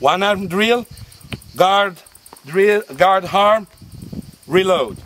One arm drill, guard arm, reload.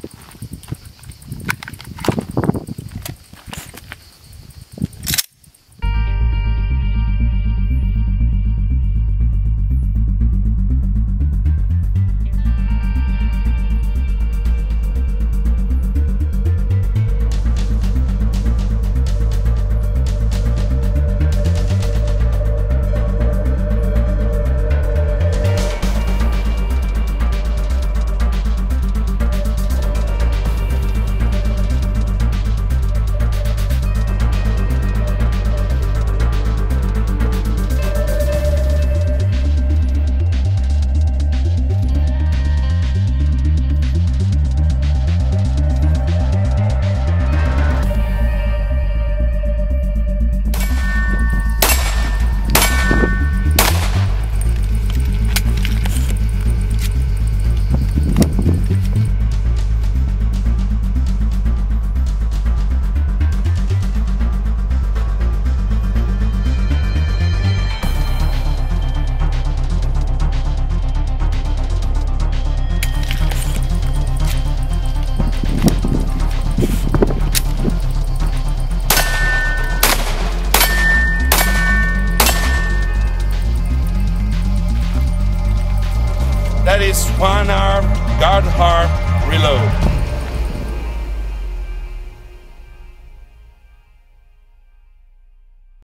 That is one arm, guard arm, reload.